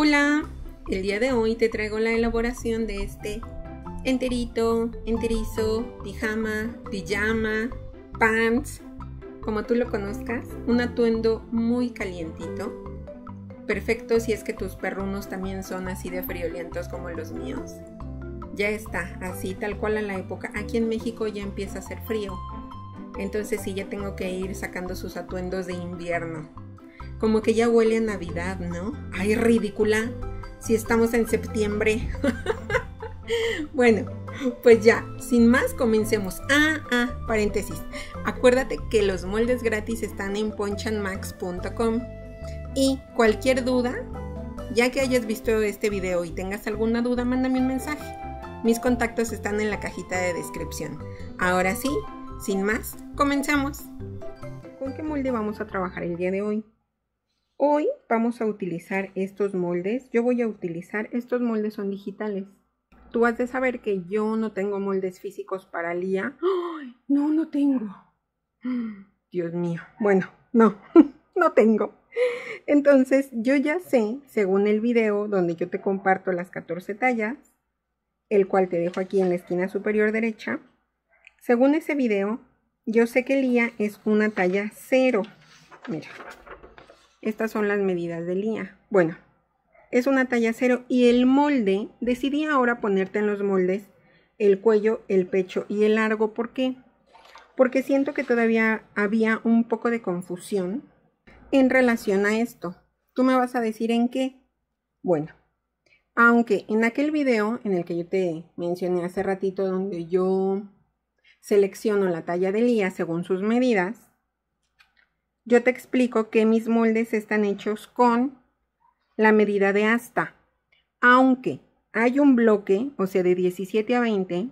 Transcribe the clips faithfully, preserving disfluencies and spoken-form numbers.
Hola, el día de hoy te traigo la elaboración de este enterito, enterizo, pijama, pijama, pants, como tú lo conozcas, un atuendo muy calientito, perfecto si es que tus perrunos también son así de friolentos como los míos. Ya está, así tal cual a la época, aquí en México ya empieza a hacer frío, entonces sí ya tengo que ir sacando sus atuendos de invierno. Como que ya huele a Navidad, ¿no? ¡Ay, ridícula! Si estamos en septiembre. Bueno, pues ya, sin más, comencemos. Ah, ah, paréntesis. Acuérdate que los moldes gratis están en Ponch and Max punto com. Y cualquier duda, ya que hayas visto este video y tengas alguna duda, mándame un mensaje. Mis contactos están en la cajita de descripción. Ahora sí, sin más, comenzamos. ¿Con qué molde vamos a trabajar el día de hoy? Hoy vamos a utilizar estos moldes. Yo voy a utilizar, estos moldes son digitales. Tú has de saber que yo no tengo moldes físicos para Lía. ¡Ay! No, no tengo. Dios mío. Bueno, no, no tengo. Entonces, yo ya sé, según el video donde yo te comparto las catorce tallas, el cual te dejo aquí en la esquina superior derecha, según ese video, yo sé que Lía es una talla cero. Mira. Estas son las medidas de Lía. Bueno, es una talla cero y el molde, decidí ahora ponerte en los moldes el cuello, el pecho y el largo. ¿Por qué? Porque siento que todavía había un poco de confusión en relación a esto. ¿Tú me vas a decir en qué? Bueno, aunque en aquel video en el que yo te mencioné hace ratito donde yo selecciono la talla de Lía según sus medidas, yo te explico que mis moldes están hechos con la medida de asta. Aunque hay un bloque, o sea de diecisiete a veinte,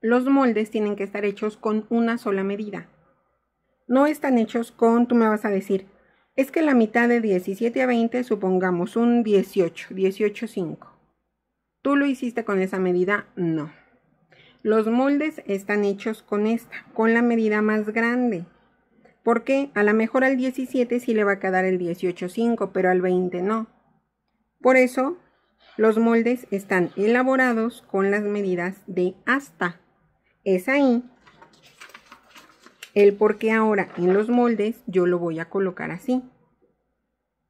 los moldes tienen que estar hechos con una sola medida. No están hechos con, tú me vas a decir, es que la mitad de diecisiete a veinte, supongamos un dieciocho, dieciocho punto cinco. ¿Tú lo hiciste con esa medida? No. Los moldes están hechos con esta, con la medida más grande. Porque a lo mejor al diecisiete sí le va a quedar el dieciocho punto cinco, pero al veinte no. Por eso los moldes están elaborados con las medidas de asta. Es ahí el por qué ahora en los moldes yo lo voy a colocar así.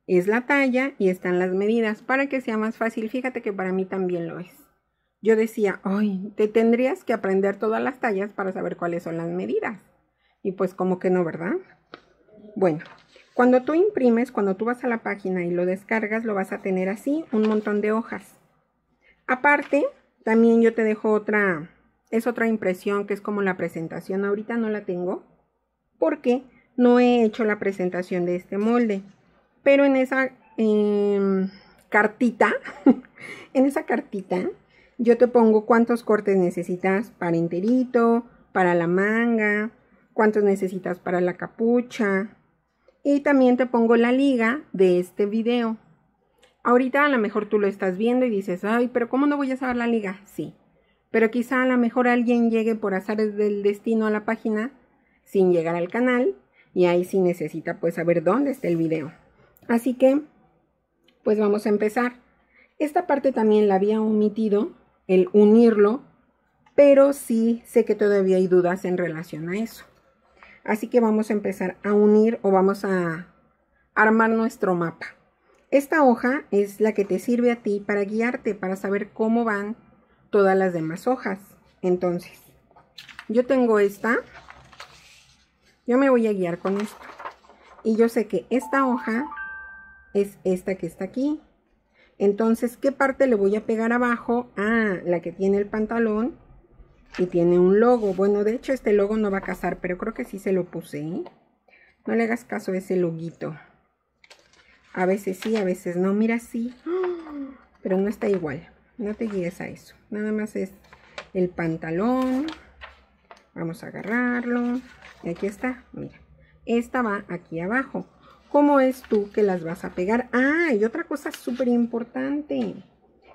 Es la talla y están las medidas para que sea más fácil. Fíjate que para mí también lo es. Yo decía, ay, te tendrías que aprender todas las tallas para saber cuáles son las medidas. Y pues como que no, ¿verdad? Bueno, cuando tú imprimes, cuando tú vas a la página y lo descargas, lo vas a tener así, un montón de hojas. Aparte, también yo te dejo otra, es otra impresión que es como la presentación. Ahorita no la tengo porque no he hecho la presentación de este molde. Pero en esa eh, cartita, en esa cartita, yo te pongo cuántos cortes necesitas para enterito, para la manga, cuántos necesitas para la capucha y también te pongo la liga de este video. Ahorita a lo mejor tú lo estás viendo y dices, ay, pero ¿cómo no voy a saber la liga? Sí, pero quizá a lo mejor alguien llegue por azares del destino a la página sin llegar al canal y ahí sí necesita pues saber dónde está el video. Así que pues vamos a empezar. Esta parte también la había omitido, el unirlo, pero sí sé que todavía hay dudas en relación a eso. Así que vamos a empezar a unir o vamos a armar nuestro mapa. Esta hoja es la que te sirve a ti para guiarte, para saber cómo van todas las demás hojas. Entonces, yo tengo esta. Yo me voy a guiar con esto. Y yo sé que esta hoja es esta que está aquí. Entonces, ¿qué parte le voy a pegar abajo? Ah, la que tiene el pantalón. Y tiene un logo. Bueno, de hecho este logo no va a casar, pero creo que sí se lo puse, ¿eh? No le hagas caso a ese loguito. A veces sí, a veces no. Mira, sí. Pero no está igual. No te guíes a eso. Nada más es el pantalón. Vamos a agarrarlo. Y aquí está. Mira. Esta va aquí abajo. ¿Cómo es tú que las vas a pegar? Ah, y otra cosa súper importante.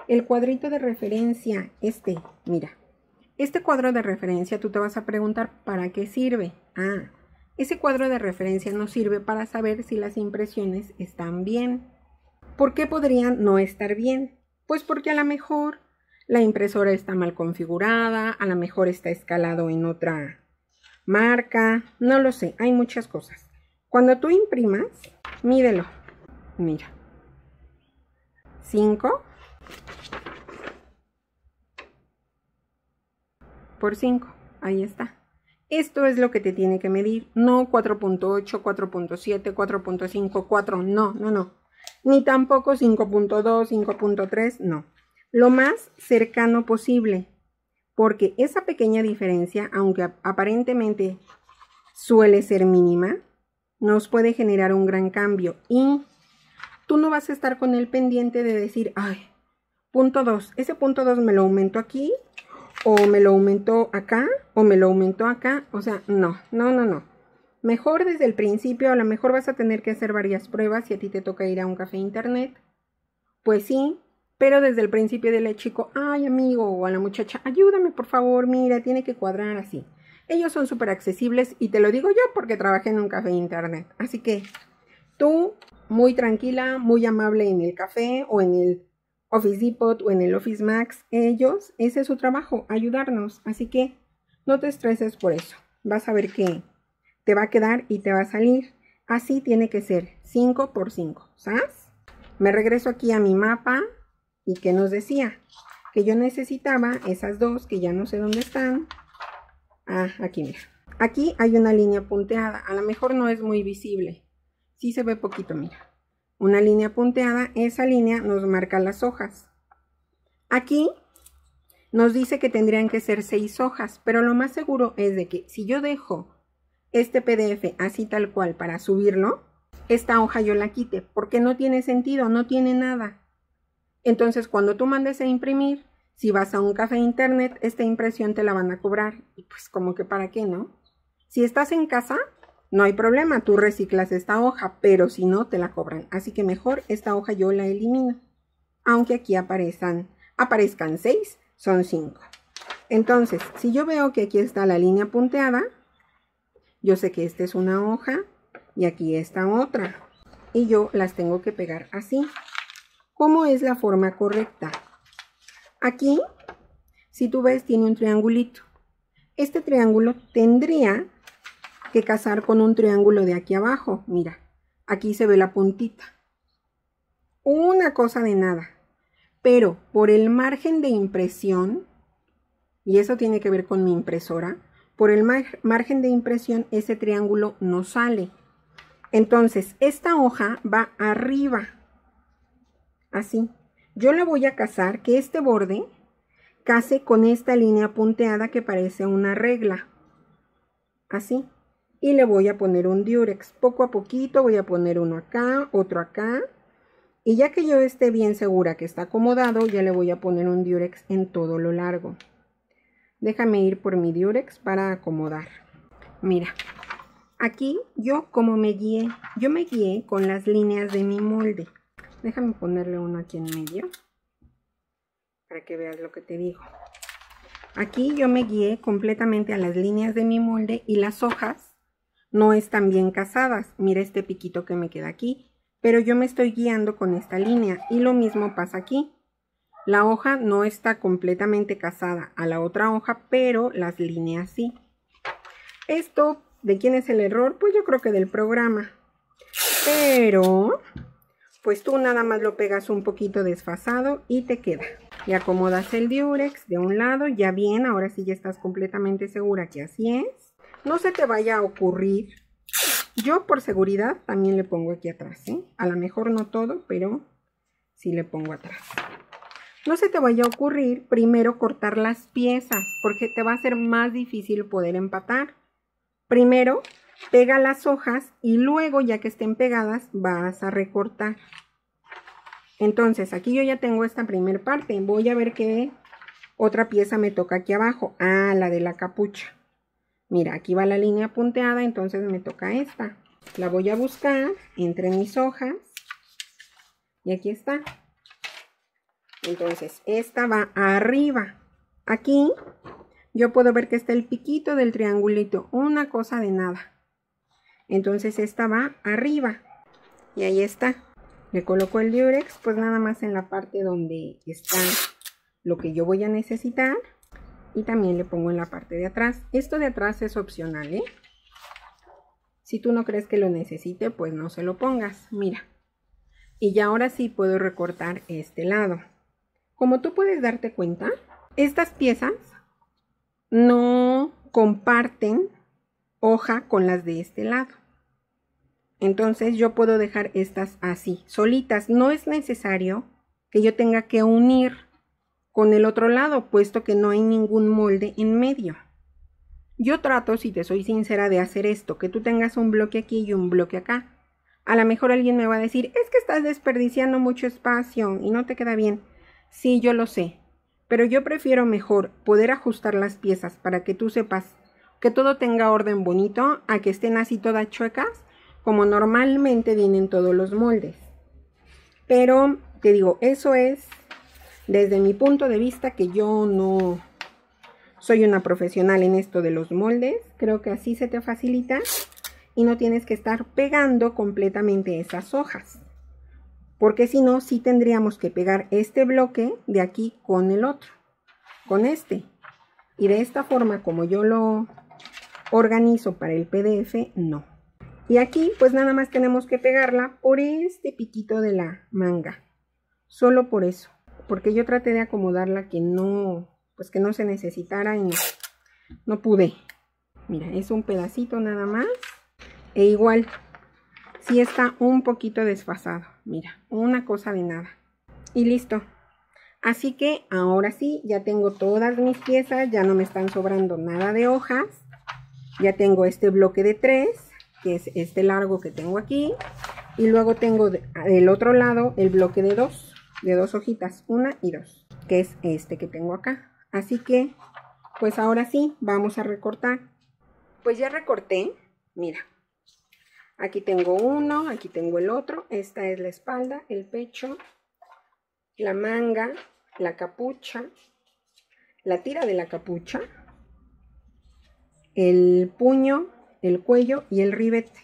El cuadrito de referencia. Este, mira. Este cuadro de referencia, tú te vas a preguntar, ¿para qué sirve? Ah, ese cuadro de referencia nos sirve para saber si las impresiones están bien. ¿Por qué podrían no estar bien? Pues porque a lo mejor la impresora está mal configurada, a lo mejor está escalado en otra marca, no lo sé, hay muchas cosas. Cuando tú imprimas, mídelo. Mira. cinco por cinco. Ahí está. Esto es lo que te tiene que medir. No cuatro punto ocho, cuatro punto siete, cuatro punto cinco, cuatro. No, no, no. Ni tampoco cinco punto dos, cinco punto tres. No. Lo más cercano posible. Porque esa pequeña diferencia, aunque aparentemente suele ser mínima, nos puede generar un gran cambio. Y tú no vas a estar con el pendiente de decir, ay, punto dos, ese punto dos me lo aumentó aquí, o me lo aumentó acá, o me lo aumentó acá. O sea, no, no, no, no. Mejor desde el principio, a lo mejor vas a tener que hacer varias pruebas si a ti te toca ir a un café internet. Pues sí, pero desde el principio dile al chico, ay amigo, o a la muchacha, ayúdame por favor, mira, tiene que cuadrar así. Ellos son súper accesibles y te lo digo yo porque trabajé en un café internet. Así que tú, muy tranquila, muy amable en el café o en el Office Depot o en el Office Max, ellos, ese es su trabajo, ayudarnos. Así que no te estreses por eso. Vas a ver que te va a quedar y te va a salir. Así tiene que ser, cinco por cinco, ¿sabes? Me regreso aquí a mi mapa y ¿qué nos decía? Que yo necesitaba esas dos que ya no sé dónde están. Ah, aquí mira. Aquí hay una línea punteada, a lo mejor no es muy visible. Sí se ve poquito, mira. Una línea punteada, esa línea nos marca las hojas. Aquí nos dice que tendrían que ser seis hojas, pero lo más seguro es de que si yo dejo este P D F así tal cual para subirlo, esta hoja yo la quite, porque no tiene sentido, no tiene nada. Entonces cuando tú mandes a imprimir, si vas a un café internet, esta impresión te la van a cobrar. Y pues como que para qué, ¿no? Si estás en casa, no hay problema, tú reciclas esta hoja, pero si no, te la cobran. Así que mejor esta hoja yo la elimino. Aunque aquí aparezcan, aparezcan seis, son cinco. Entonces, si yo veo que aquí está la línea punteada, yo sé que esta es una hoja y aquí está otra. Y yo las tengo que pegar así. ¿Cómo es la forma correcta? Aquí, si tú ves, tiene un triangulito. Este triángulo tendría que casar con un triángulo de aquí abajo. Mira, aquí se ve la puntita. Una cosa de nada. Pero por el margen de impresión, y eso tiene que ver con mi impresora, por el mar- margen de impresión ese triángulo no sale. Entonces, esta hoja va arriba. Así. Yo la voy a casar, que este borde case con esta línea punteada que parece una regla. Así. Y le voy a poner un diurex. Poco a poquito voy a poner uno acá, otro acá. Y ya que yo esté bien segura que está acomodado, ya le voy a poner un diurex en todo lo largo. Déjame ir por mi diurex para acomodar. Mira, aquí yo como me guié, yo me guié con las líneas de mi molde. Déjame ponerle uno aquí en medio para que veas lo que te digo. Aquí yo me guié completamente a las líneas de mi molde y las hojas no están bien casadas. Mira este piquito que me queda aquí. Pero yo me estoy guiando con esta línea. Y lo mismo pasa aquí. La hoja no está completamente casada a la otra hoja, pero las líneas sí. Esto, ¿de quién es el error? Pues yo creo que del programa. Pero, pues tú nada más lo pegas un poquito desfasado y te queda. Y acomodas el diurex de un lado. Ya bien, ahora sí ya estás completamente segura que así es. No se te vaya a ocurrir, yo por seguridad también le pongo aquí atrás, ¿eh? A lo mejor no todo, pero sí le pongo atrás. No se te vaya a ocurrir primero cortar las piezas, porque te va a ser más difícil poder empatar. Primero pega las hojas y luego, ya que estén pegadas, vas a recortar. Entonces aquí yo ya tengo esta primera parte, voy a ver qué otra pieza me toca aquí abajo. Ah, la de la capucha. Mira, aquí va la línea punteada, entonces me toca esta. La voy a buscar entre mis hojas. Y aquí está. Entonces, esta va arriba. Aquí yo puedo ver que está el piquito del triangulito. Una cosa de nada. Entonces, esta va arriba. Y ahí está. le coloco el Durex, pues nada más en la parte donde está lo que yo voy a necesitar. Y también le pongo en la parte de atrás. Esto de atrás es opcional, ¿eh? Si tú no crees que lo necesite, pues no se lo pongas. Mira. Y ya ahora sí puedo recortar este lado. Como tú puedes darte cuenta, estas piezas no comparten hoja con las de este lado. Entonces yo puedo dejar estas así, solitas. No es necesario que yo tenga que unir con el otro lado, puesto que no hay ningún molde en medio. Yo trato, si te soy sincera, de hacer esto, que tú tengas un bloque aquí y un bloque acá. A lo mejor alguien me va a decir, es que estás desperdiciando mucho espacio y no te queda bien. Sí, yo lo sé, pero yo prefiero mejor poder ajustar las piezas para que tú sepas que todo tenga orden bonito, a que estén así todas chuecas, como normalmente vienen todos los moldes. Pero, te digo, eso es desde mi punto de vista, que yo no soy una profesional en esto de los moldes. Creo que así se te facilita y no tienes que estar pegando completamente esas hojas, porque si no, sí tendríamos que pegar este bloque de aquí con el otro, con este. Y de esta forma, como yo lo organizo para el P D F, no. Y aquí, pues nada más tenemos que pegarla por este piquito de la manga. Solo por eso. Porque yo traté de acomodarla que no, pues que no se necesitara y no, no pude. Mira, es un pedacito nada más. E igual, sí está un poquito desfasado. Mira, una cosa de nada. Y listo. Así que ahora sí, ya tengo todas mis piezas. Ya no me están sobrando nada de hojas. Ya tengo este bloque de tres, que es este largo que tengo aquí. Y luego tengo de, del otro lado el bloque de dos, de dos hojitas, una y dos, que es este que tengo acá. Así que, pues ahora sí, vamos a recortar. Pues ya recorté, mira. Aquí tengo uno, aquí tengo el otro. Esta es la espalda, el pecho, la manga, la capucha, la tira de la capucha, el puño, el cuello y el ribete.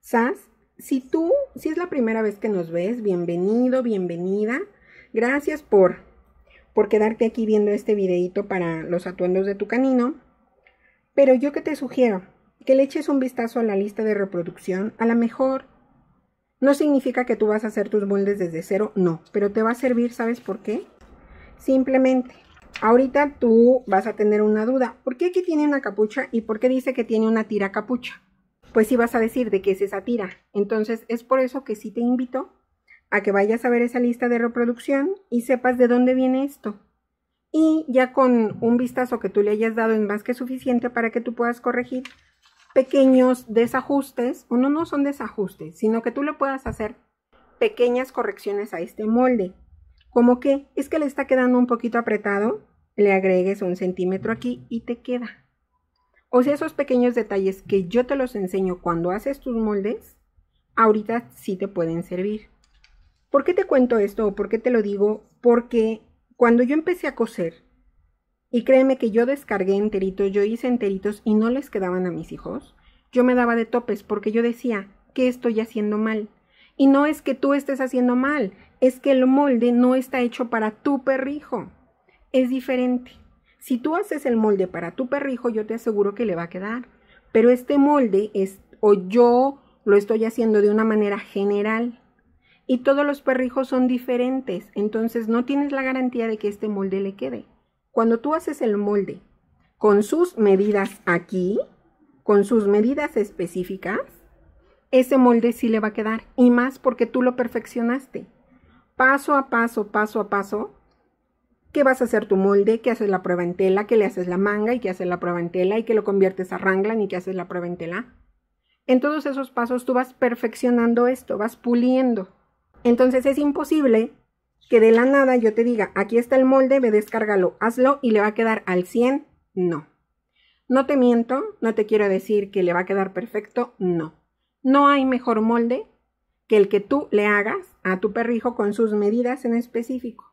¿Sas? Si tú, si es la primera vez que nos ves, bienvenido, bienvenida. Gracias por, por quedarte aquí viendo este videito para los atuendos de tu canino. Pero yo que te sugiero, que le eches un vistazo a la lista de reproducción. A lo mejor no significa que tú vas a hacer tus moldes desde cero, no. Pero te va a servir, ¿sabes por qué? Simplemente, ahorita tú vas a tener una duda. ¿Por qué aquí tiene una capucha y por qué dice que tiene una tira capucha? Pues sí vas a decir de qué es esa tira. Entonces es por eso que sí te invito a que vayas a ver esa lista de reproducción y sepas de dónde viene esto. Y ya con un vistazo que tú le hayas dado es más que suficiente para que tú puedas corregir pequeños desajustes. O no, no son desajustes, sino que tú le puedas hacer pequeñas correcciones a este molde. Como que es que le está quedando un poquito apretado, le agregues un centímetro aquí y te queda. O sea, esos pequeños detalles que yo te los enseño cuando haces tus moldes, ahorita sí te pueden servir. ¿Por qué te cuento esto o por qué te lo digo? Porque cuando yo empecé a coser, y créeme que yo descargué enteritos, yo hice enteritos y no les quedaban a mis hijos, yo me daba de topes porque yo decía, ¿qué estoy haciendo mal? Y no es que tú estés haciendo mal, es que el molde no está hecho para tu perrijo. Es diferente. Si tú haces el molde para tu perrijo, yo te aseguro que le va a quedar. Pero este molde es, o yo lo estoy haciendo de una manera general. Y todos los perrijos son diferentes, entonces no tienes la garantía de que este molde le quede. Cuando tú haces el molde con sus medidas aquí, con sus medidas específicas, ese molde sí le va a quedar, y más porque tú lo perfeccionaste. Paso a paso, paso a paso, que vas a hacer tu molde, que haces la prueba en tela, que le haces la manga y que haces la prueba en tela y que lo conviertes a Ranglan y que haces la prueba en tela. En todos esos pasos tú vas perfeccionando esto, vas puliendo. Entonces es imposible que de la nada yo te diga, aquí está el molde, ve, descárgalo, hazlo y le va a quedar al cien. No. No te miento, no te quiero decir que le va a quedar perfecto, no. No hay mejor molde que el que tú le hagas a tu perrijo con sus medidas en específico.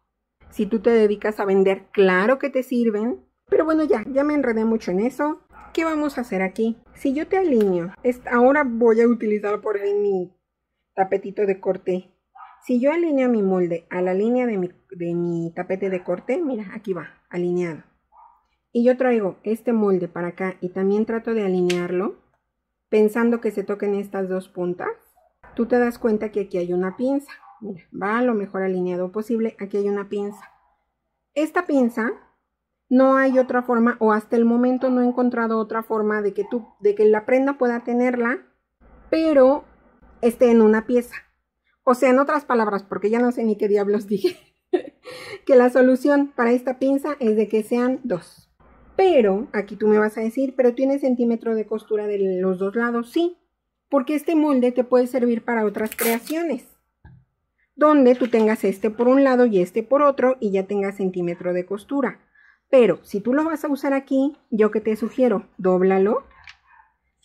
Si tú te dedicas a vender, claro que te sirven. Pero bueno, ya, ya me enredé mucho en eso. ¿Qué vamos a hacer aquí? Si yo te alineo, ahora voy a utilizar por fin mi tapetito de corte. Si yo alineo mi molde a la línea de mi, de mi tapete de corte, mira, aquí va, alineado. Y yo traigo este molde para acá y también trato de alinearlo, pensando que se toquen estas dos puntas. Tú te das cuenta que aquí hay una pinza. Mira, va lo mejor alineado posible, aquí hay una pinza. Esta pinza, no hay otra forma, o hasta el momento no he encontrado otra forma de que, tú, de que la prenda pueda tenerla, pero esté en una pieza. O sea, en otras palabras, porque ya no sé ni qué diablos dije, que la solución para esta pinza es de que sean dos. Pero, aquí tú me vas a decir, pero tiene centímetro de costura de los dos lados, sí, porque este molde te puede servir para otras creaciones, donde tú tengas este por un lado y este por otro y ya tengas centímetro de costura. Pero si tú lo vas a usar aquí, yo que te sugiero, dóblalo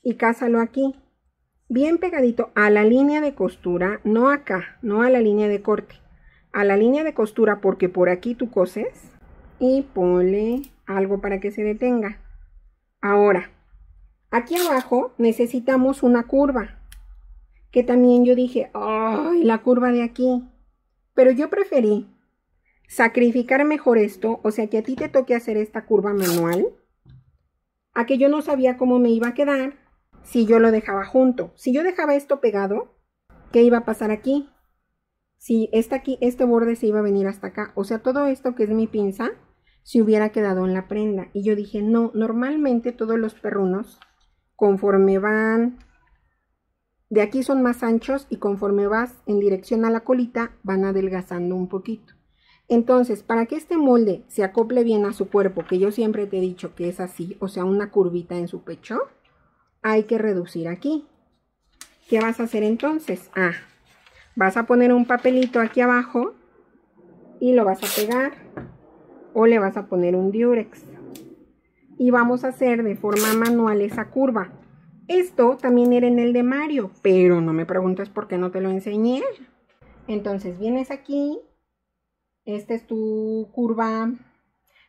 y cásalo aquí, bien pegadito a la línea de costura, no acá, no a la línea de corte, a la línea de costura, porque por aquí tú coses, y ponle algo para que se detenga. Ahora, aquí abajo necesitamos una curva, que también yo dije, ¡ay, la curva de aquí! Pero yo preferí sacrificar mejor esto, o sea, que a ti te toque hacer esta curva manual, a que yo no sabía cómo me iba a quedar si yo lo dejaba junto. Si yo dejaba esto pegado, ¿qué iba a pasar aquí? Si esta aquí, este borde se iba a venir hasta acá, o sea, todo esto que es mi pinza, se hubiera quedado en la prenda. Y yo dije, no, normalmente todos los perrunos, conforme van... de aquí son más anchos y conforme vas en dirección a la colita van adelgazando un poquito. Entonces, para que este molde se acople bien a su cuerpo, que yo siempre te he dicho que es así, o sea, una curvita en su pecho, hay que reducir aquí. ¿Qué vas a hacer entonces? Ah, vas a poner un papelito aquí abajo y lo vas a pegar o le vas a poner un diurex. Y vamos a hacer de forma manual esa curva. Esto también era en el de Mario, pero no me preguntes por qué no te lo enseñé. Entonces vienes aquí, esta es tu curva,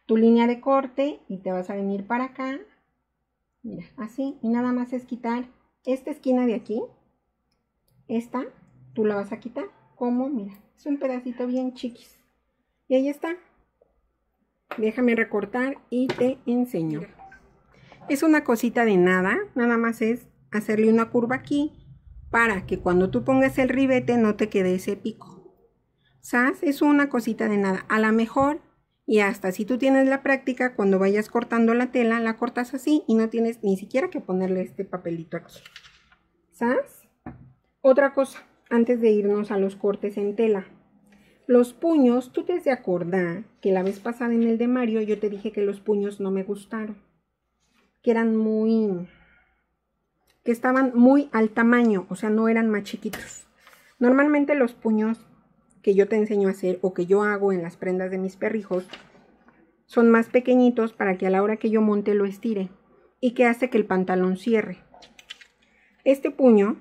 tu línea de corte, y te vas a venir para acá, mira, así, y nada más es quitar esta esquina de aquí, esta, tú la vas a quitar, como, mira, es un pedacito bien chiquis, y ahí está. Déjame recortar y te enseño. Es una cosita de nada, nada más es hacerle una curva aquí para que cuando tú pongas el ribete no te quede ese pico. ¿Sabes? Es una cosita de nada. A lo mejor, y hasta si tú tienes la práctica, cuando vayas cortando la tela, la cortas así y no tienes ni siquiera que ponerle este papelito aquí. ¿Sabes? Otra cosa, antes de irnos a los cortes en tela. Los puños, tú te has de acordar que la vez pasada en el de Mario yo te dije que los puños no me gustaron, que eran muy, que estaban muy al tamaño, o sea, no eran más chiquitos. Normalmente los puños que yo te enseño a hacer, o que yo hago en las prendas de mis perrijos, son más pequeñitos para que a la hora que yo monte lo estire, y que hace que el pantalón cierre. Este puño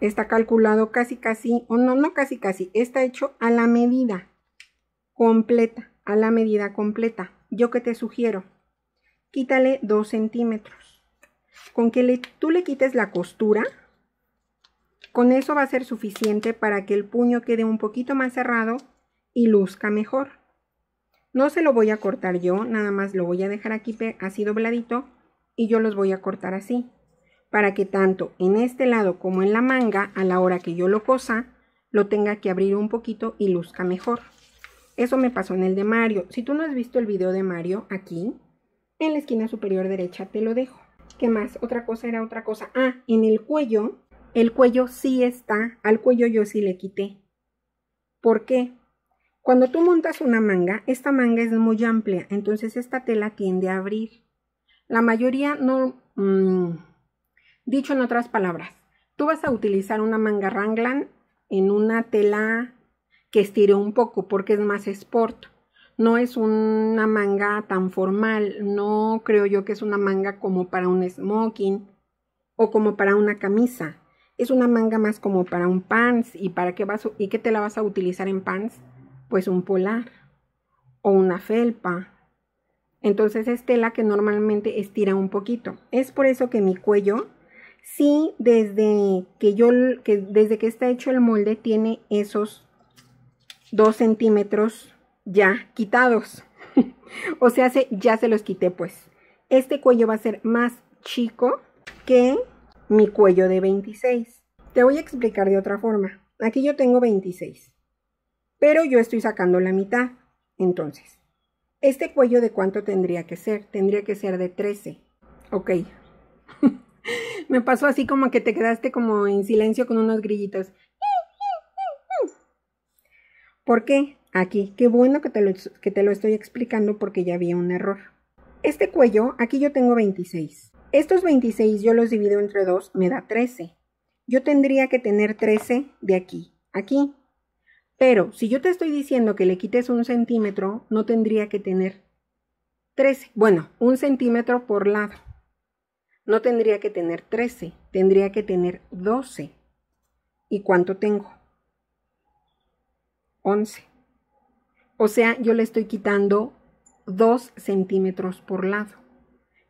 está calculado casi casi, o no, no casi casi, está hecho a la medida completa, a la medida completa. Yo que te sugiero, quítale dos centímetros. Con que le, tú le quites la costura, con eso va a ser suficiente para que el puño quede un poquito más cerrado y luzca mejor. No se lo voy a cortar yo, nada más lo voy a dejar aquí así dobladito y yo los voy a cortar así, para que tanto en este lado como en la manga, a la hora que yo lo cosa, lo tenga que abrir un poquito y luzca mejor. Eso me pasó en el de Mario. Si tú no has visto el video de Mario, aquí en la esquina superior derecha te lo dejo. ¿Qué más? Otra cosa era otra cosa. Ah, en el cuello, el cuello sí está, al cuello yo sí le quité. ¿Por qué? Cuando tú montas una manga, esta manga es muy amplia, entonces esta tela tiende a abrir. La mayoría no... Mmm, dicho en otras palabras, tú vas a utilizar una manga Ranglan en una tela que estire un poco porque es más sport. No es una manga tan formal, no creo yo que es una manga como para un smoking o como para una camisa. Es una manga más como para un pants. ¿Y para qué vas, y qué te la vas a utilizar en pants? Pues un polar o una felpa. Entonces es tela que normalmente estira un poquito. Es por eso que mi cuello si desde que yo que desde que está hecho el molde tiene esos dos centímetros ya quitados. O sea, se, ya se los quité, pues. Este cuello va a ser más chico que mi cuello de veintiséis. Te voy a explicar de otra forma. Aquí yo tengo veintiséis, pero yo estoy sacando la mitad. Entonces, ¿este cuello de cuánto tendría que ser? Tendría que ser de trece. Ok. Me pasó así como que te quedaste como en silencio con unos grillitos. ¿Por qué? Aquí, qué bueno que te, lo, que te lo estoy explicando porque ya había un error. Este cuello, aquí yo tengo veintiséis. Estos veintiséis yo los divido entre dos, me da trece. Yo tendría que tener trece de aquí, aquí. Pero si yo te estoy diciendo que le quites un centímetro, no tendría que tener trece. Bueno, un centímetro por lado. No tendría que tener trece, tendría que tener doce. ¿Y cuánto tengo? once. O sea, yo le estoy quitando dos centímetros por lado.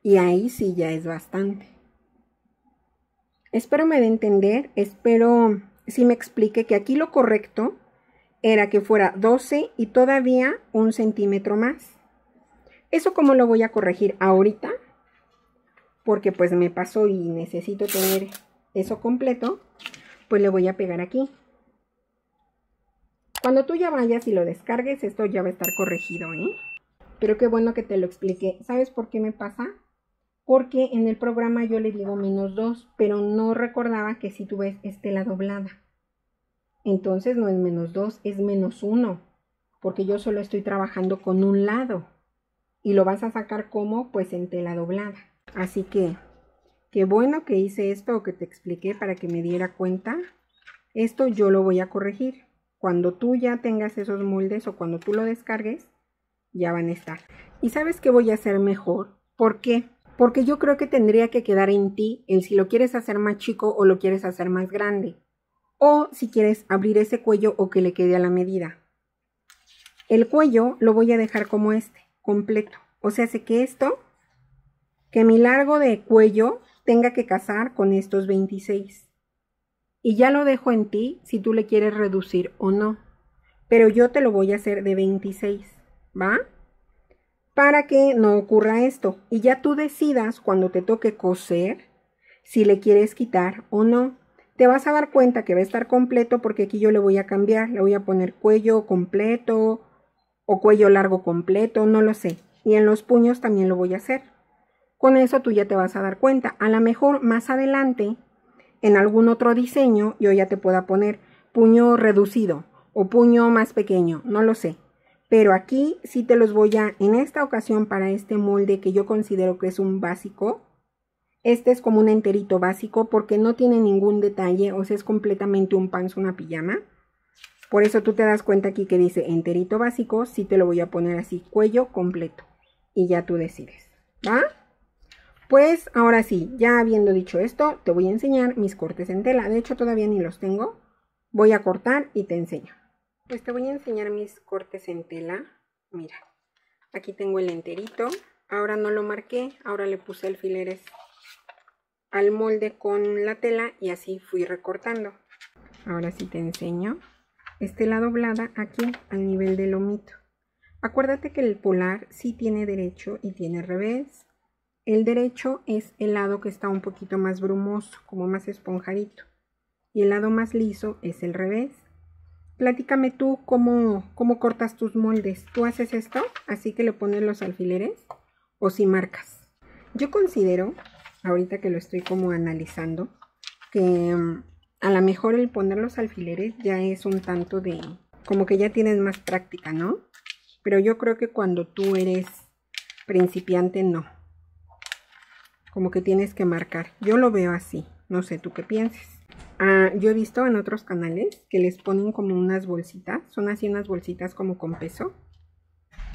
Y ahí sí ya es bastante. Espero me dé a entender, espero sí me explique que aquí lo correcto era que fuera doce y todavía un centímetro más. ¿Eso cómo lo voy a corregir ahorita? Porque pues me pasó y necesito tener eso completo. Pues le voy a pegar aquí. Cuando tú ya vayas y lo descargues, esto ya va a estar corregido, ¿eh? Pero qué bueno que te lo expliqué. ¿Sabes por qué me pasa? Porque en el programa yo le digo menos dos, pero no recordaba que si tú ves estela doblada. Entonces no es menos dos, es menos uno. Porque yo solo estoy trabajando con un lado. Y lo vas a sacar como, pues en tela doblada. Así que, qué bueno que hice esto o que te expliqué para que me diera cuenta. Esto yo lo voy a corregir. Cuando tú ya tengas esos moldes o cuando tú lo descargues, ya van a estar. ¿Y sabes qué voy a hacer mejor? ¿Por qué? Porque yo creo que tendría que quedar en ti el si lo quieres hacer más chico o lo quieres hacer más grande. O si quieres abrir ese cuello o que le quede a la medida. El cuello lo voy a dejar como este, completo. O sea, sé que esto, que mi largo de cuello tenga que casar con estos veintiséis. Y ya lo dejo en ti si tú le quieres reducir o no. Pero yo te lo voy a hacer de veintiséis, ¿va? Para que no ocurra esto. Y ya tú decidas cuando te toque coser si le quieres quitar o no. Te vas a dar cuenta que va a estar completo porque aquí yo le voy a cambiar. Le voy a poner cuello completo o cuello largo completo, no lo sé. Y en los puños también lo voy a hacer. Con eso tú ya te vas a dar cuenta. A lo mejor más adelante, en algún otro diseño, yo ya te pueda poner puño reducido o puño más pequeño, no lo sé. Pero aquí sí te los voy a, en esta ocasión para este molde que yo considero que es un básico. Este es como un enterito básico porque no tiene ningún detalle, o sea, es completamente un pants, una pijama. Por eso tú te das cuenta aquí que dice enterito básico, sí te lo voy a poner así, cuello completo. Y ya tú decides, ¿va? Pues ahora sí, ya habiendo dicho esto, te voy a enseñar mis cortes en tela. De hecho, todavía ni los tengo. Voy a cortar y te enseño. Pues te voy a enseñar mis cortes en tela. Mira, aquí tengo el enterito. Ahora no lo marqué, ahora le puse alfileres al molde con la tela y así fui recortando. Ahora sí te enseño. Estela doblada aquí al nivel del lomito. Acuérdate que el polar sí tiene derecho y tiene revés. El derecho es el lado que está un poquito más brumoso, como más esponjadito. Y el lado más liso es el revés. Platícame tú cómo, cómo cortas tus moldes. ¿Tú haces esto? Así que le pones los alfileres o si marcas. Yo considero, ahorita que lo estoy como analizando, que um, a lo mejor el poner los alfileres ya es un tanto de... como que ya tienes más práctica, ¿no? Pero yo creo que cuando tú eres principiante, no. Como que tienes que marcar. Yo lo veo así. No sé, ¿tú qué piensas? Ah, yo he visto en otros canales que les ponen como unas bolsitas. Son así unas bolsitas como con peso.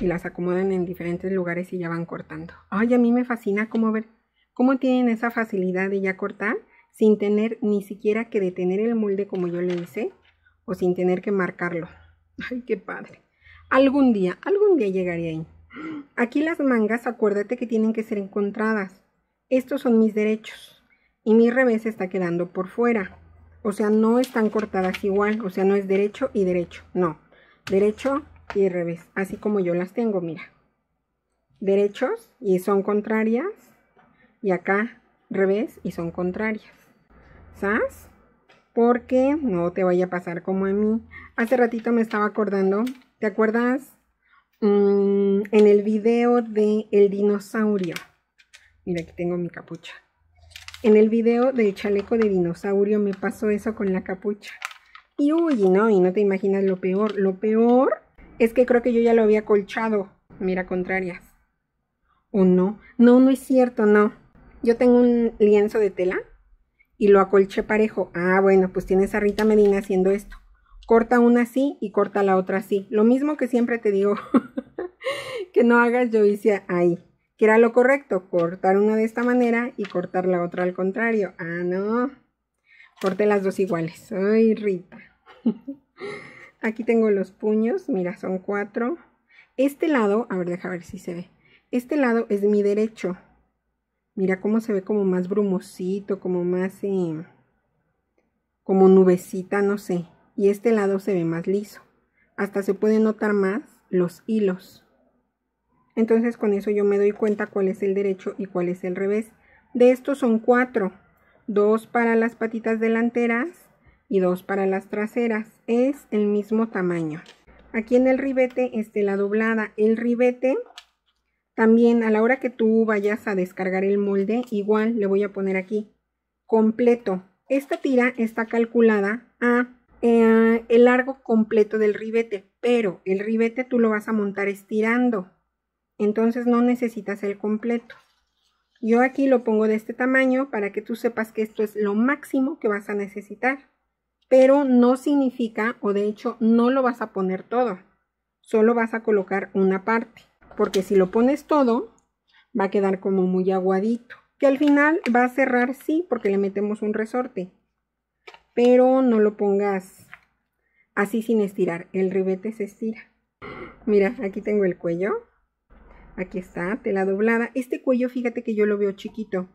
Y las acomodan en diferentes lugares y ya van cortando. Ay, a mí me fascina cómo ver cómo tienen esa facilidad de ya cortar sin tener ni siquiera que detener el molde como yo le hice. O sin tener que marcarlo. Ay, qué padre. Algún día, algún día llegaré ahí. Aquí las mangas, acuérdate que tienen que ser encontradas. Estos son mis derechos. y mi revés está quedando por fuera. O sea, no están cortadas igual, o sea, no es derecho y derecho, no. Derecho y revés, así como yo las tengo, mira. Derechos y son contrarias, y acá revés y son contrarias. ¿Sabes? Porque no te vaya a pasar como a mí. Hace ratito me estaba acordando, ¿te acuerdas? Mm, en el video de el dinosaurio. Mira, aquí tengo mi capucha. En el video del chaleco de dinosaurio me pasó eso con la capucha. Y uy, no, y no te imaginas lo peor. Lo peor es que creo que yo ya lo había colchado. Mira, contrarias. ¿O no? No, no es cierto, no. Yo tengo un lienzo de tela y lo acolché parejo. Ah, bueno, pues tienes a Rita Medina haciendo esto. Corta una así y corta la otra así. Lo mismo que siempre te digo que no hagas, yo hice ahí. Que era lo correcto, cortar una de esta manera y cortar la otra al contrario. Ah, no. Corté las dos iguales. Ay, Rita. Aquí tengo los puños. Mira, son cuatro. Este lado, a ver, deja ver si se ve. Este lado es mi derecho. Mira cómo se ve como más brumosito, como más... Eh, como nubecita, no sé. Y este lado se ve más liso. Hasta se pueden notar más los hilos. Entonces con eso yo me doy cuenta cuál es el derecho y cuál es el revés. De estos son cuatro. Dos para las patitas delanteras y dos para las traseras. Es el mismo tamaño. Aquí en el ribete está la doblada. El ribete también a la hora que tú vayas a descargar el molde, igual le voy a poner aquí completo. Esta tira está calculada a eh, el largo completo del ribete, pero el ribete tú lo vas a montar estirando. Entonces no necesitas el completo. Yo aquí lo pongo de este tamaño para que tú sepas que esto es lo máximo que vas a necesitar. Pero no significa, o de hecho no lo vas a poner todo. Solo vas a colocar una parte. Porque si lo pones todo, va a quedar como muy aguadito. Que al final va a cerrar, sí, porque le metemos un resorte. Pero no lo pongas así sin estirar. El ribete se estira. Mira, aquí tengo el cuello. Aquí está, tela doblada. Este cuello, fíjate que yo lo veo chiquito.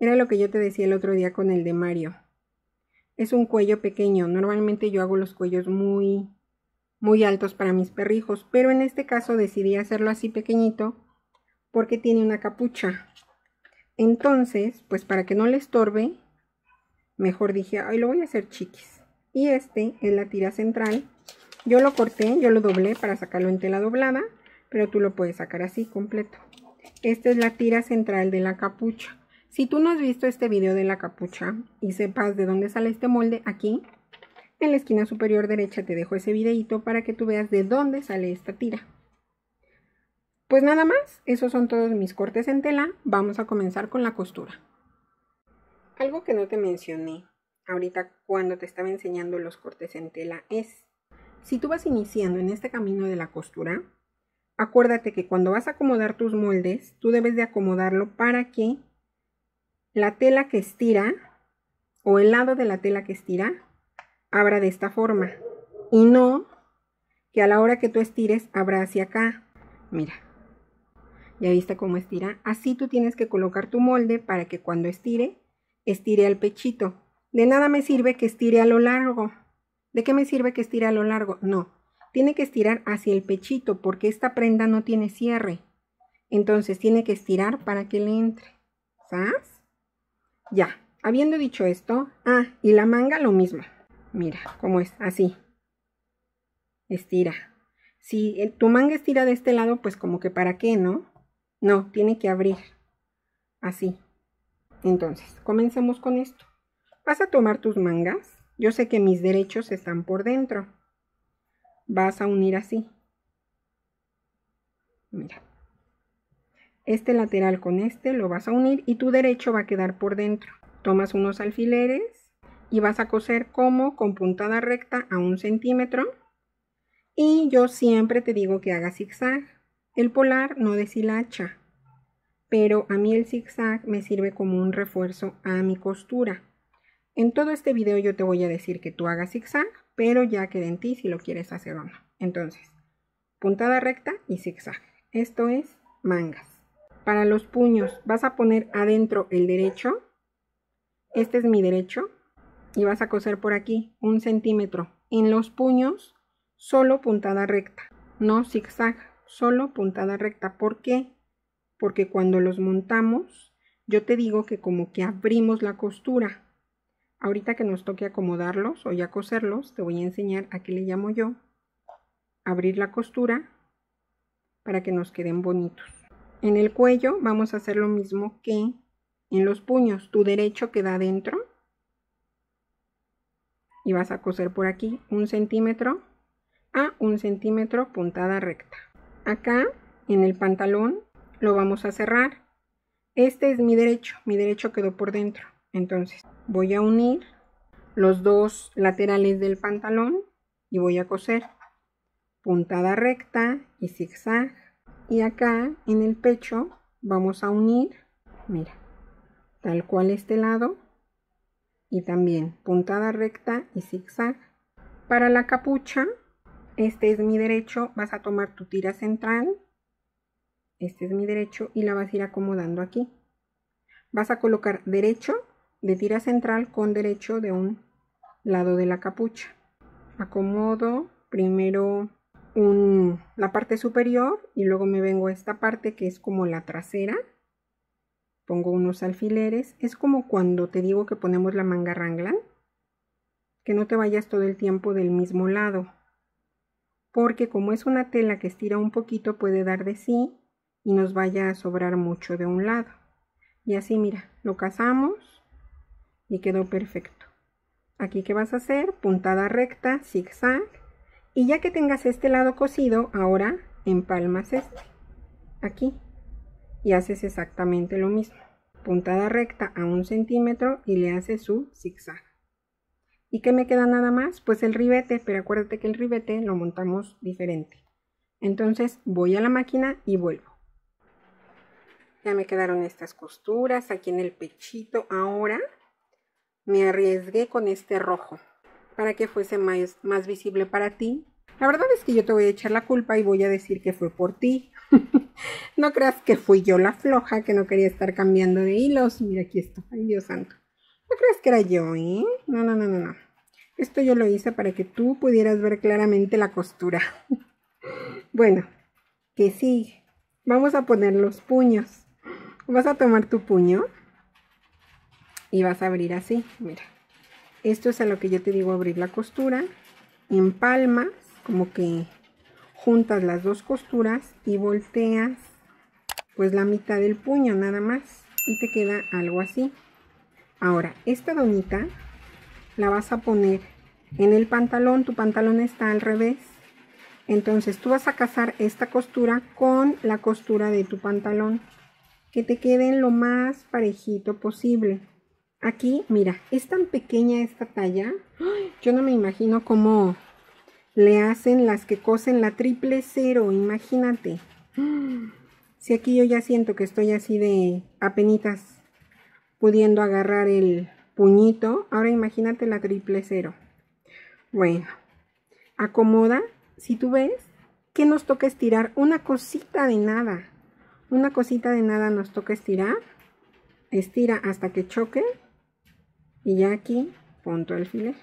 Era lo que yo te decía el otro día con el de Mario. Es un cuello pequeño. Normalmente yo hago los cuellos muy, muy altos para mis perrijos. Pero en este caso decidí hacerlo así pequeñito porque tiene una capucha. Entonces, pues para que no le estorbe, mejor dije, ay, lo voy a hacer chiquis. Y este es la tira central. Yo lo corté, yo lo doblé para sacarlo en tela doblada. Pero tú lo puedes sacar así, completo. Esta es la tira central de la capucha. Si tú no has visto este video de la capucha y sepas de dónde sale este molde, aquí en la esquina superior derecha te dejo ese videito para que tú veas de dónde sale esta tira. Pues nada más, esos son todos mis cortes en tela. Vamos a comenzar con la costura. Algo que no te mencioné ahorita cuando te estaba enseñando los cortes en tela es, si tú vas iniciando en este camino de la costura, acuérdate que cuando vas a acomodar tus moldes, tú debes de acomodarlo para que la tela que estira o el lado de la tela que estira abra de esta forma y no que a la hora que tú estires abra hacia acá. Mira, ya viste cómo estira. Así tú tienes que colocar tu molde para que cuando estire, estire al pechito. De nada me sirve que estire a lo largo. ¿De qué me sirve que estire a lo largo? No. Tiene que estirar hacia el pechito porque esta prenda no tiene cierre. Entonces tiene que estirar para que le entre. ¿Sabes? Ya. Habiendo dicho esto. Ah, y la manga lo mismo. Mira cómo es. Así. Estira. Si el, tu manga estira de este lado, pues como que para qué, ¿no? No, tiene que abrir. Así. Entonces, comencemos con esto. Vas a tomar tus mangas. Yo sé que mis derechos están por dentro. Vas a unir así. Mira. Este lateral con este lo vas a unir y tu derecho va a quedar por dentro. Tomas unos alfileres y vas a coser como con puntada recta a un centímetro. Y yo siempre te digo que hagas zigzag. El polar no deshilacha. Pero a mí el zigzag me sirve como un refuerzo a mi costura. En todo este video yo te voy a decir que tú hagas zigzag, pero ya queda en ti si lo quieres hacer o no. Entonces, puntada recta y zigzag. Esto es mangas. Para los puños vas a poner adentro el derecho este es mi derecho, y vas a coser por aquí un centímetro. En los puños, solo puntada recta, no zigzag, solo puntada recta. ¿Por qué? Porque cuando los montamos, yo te digo que como que abrimos la costura. Ahorita que nos toque acomodarlos o ya coserlos, te voy a enseñar a qué le llamo yo abrir la costura para que nos queden bonitos. En el cuello vamos a hacer lo mismo que en los puños. Tu derecho queda adentro y vas a coser por aquí un centímetro a un centímetro puntada recta. Acá en el pantalón lo vamos a cerrar. Este es mi derecho, mi derecho quedó por dentro. Entonces voy a unir los dos laterales del pantalón y voy a coser puntada recta y zigzag. Y acá en el pecho vamos a unir, mira, tal cual este lado, y también puntada recta y zigzag. Para la capucha, este es mi derecho, vas a tomar tu tira central, este es mi derecho, y la vas a ir acomodando aquí. Vas a colocar derecho de tira central con derecho de un lado de la capucha. Acomodo primero un, la parte superior y luego me vengo a esta parte que es como la trasera. Pongo unos alfileres. Es como cuando te digo que ponemos la manga Ranglan, que no te vayas todo el tiempo del mismo lado, porque como es una tela que estira un poquito, puede dar de sí y nos vaya a sobrar mucho de un lado. Y así, mira, lo casamos y quedó perfecto. Aquí, ¿qué vas a hacer? Puntada recta, zigzag. Y ya que tengas este lado cosido, ahora empalmas este aquí y haces exactamente lo mismo. Puntada recta a un centímetro y le haces su zigzag. ¿Y qué me queda nada más? Pues el ribete, pero acuérdate que el ribete lo montamos diferente. Entonces voy a la máquina y vuelvo. Ya me quedaron estas costuras aquí en el pechito. Ahora me arriesgué con este rojo para que fuese más, más visible para ti. La verdad es que yo te voy a echar la culpa y voy a decir que fue por ti. No creas que fui yo la floja que no quería estar cambiando de hilos. Mira, aquí está. Ay, Dios santo. No creas que era yo, ¿eh? No, no, no, no, no. Esto yo lo hice para que tú pudieras ver claramente la costura. Bueno, que sigue. Vamos a poner los puños. Vas a tomar tu puño y vas a abrir así, mira. Esto es a lo que yo te digo abrir la costura. Empalmas, como que juntas las dos costuras y volteas pues la mitad del puño nada más. Y te queda algo así. Ahora, esta donita la vas a poner en el pantalón. Tu pantalón está al revés. Entonces tú vas a casar esta costura con la costura de tu pantalón, que te queden lo más parejito posible. Aquí, mira, es tan pequeña esta talla. Yo no me imagino cómo le hacen las que cosen la triple cero, imagínate. Si aquí yo ya siento que estoy así de apenitas pudiendo agarrar el puñito, ahora imagínate la triple cero. Bueno, acomoda, si tú ves que nos toca estirar una cosita de nada, una cosita de nada nos toca estirar, estira hasta que choque y ya aquí pon tu alfiler.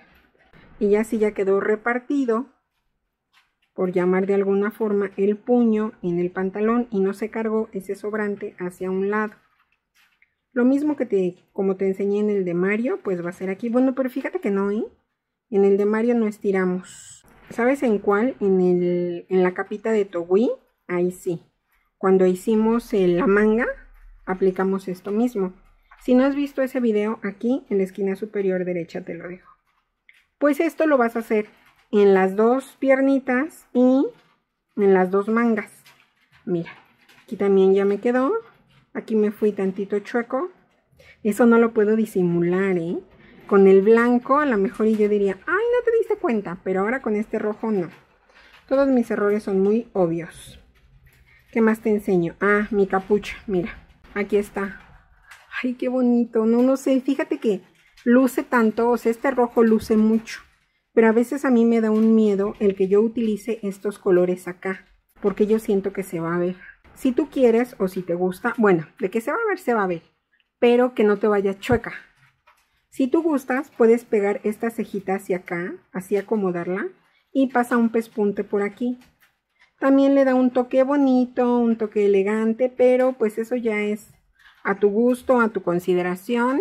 Y ya si ya quedó repartido, por llamar de alguna forma, el puño en el pantalón y no se cargó ese sobrante hacia un lado. Lo mismo que te, como te enseñé en el de Mario, pues va a ser aquí. Bueno, pero fíjate que no, ¿eh? En el de Mario no estiramos. ¿Sabes en cuál? En, el, en la capita de Togui, ahí sí. Cuando hicimos eh, la manga, aplicamos esto mismo. Si no has visto ese video, aquí en la esquina superior derecha te lo dejo. Pues esto lo vas a hacer en las dos piernitas y en las dos mangas. Mira, aquí también ya me quedó. Aquí me fui tantito chueco. Eso no lo puedo disimular, ¿eh? Con el blanco a lo mejor y yo diría, ay, no te diste cuenta. Pero ahora con este rojo no. Todos mis errores son muy obvios. ¿Qué más te enseño? Ah, mi capucha, mira. Aquí está. Ay, qué bonito. No, no sé. Fíjate que luce tanto. O sea, este rojo luce mucho. Pero a veces a mí me da un miedo el que yo utilice estos colores acá, porque yo siento que se va a ver. Si tú quieres o si te gusta, bueno, de que se va a ver, se va a ver, pero que no te vayas chueca. Si tú gustas, puedes pegar esta cejita hacia acá, así acomodarla, y pasa un pespunte por aquí. También le da un toque bonito, un toque elegante, pero pues eso ya es a tu gusto, a tu consideración.